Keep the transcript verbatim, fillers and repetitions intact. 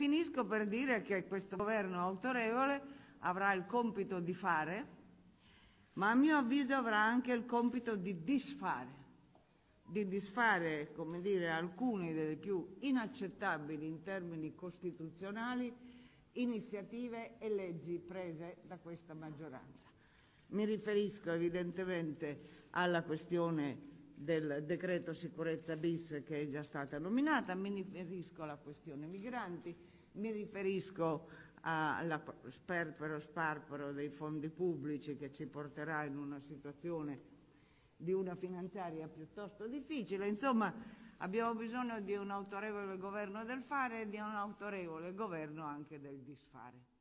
Finisco per dire che questo governo autorevole avrà il compito di fare, ma a mio avviso avrà anche il compito di disfare, di disfare, come dire, alcune delle più inaccettabili in termini costituzionali iniziative e leggi prese da questa maggioranza. Mi riferisco evidentemente alla questione del decreto sicurezza bis che è già stata nominata, mi riferisco alla questione migranti, mi riferisco alla sperpero sparpero dei fondi pubblici che ci porterà in una situazione di una finanziaria piuttosto difficile. Insomma, abbiamo bisogno di un autorevole governo del fare e di un autorevole governo anche del disfare.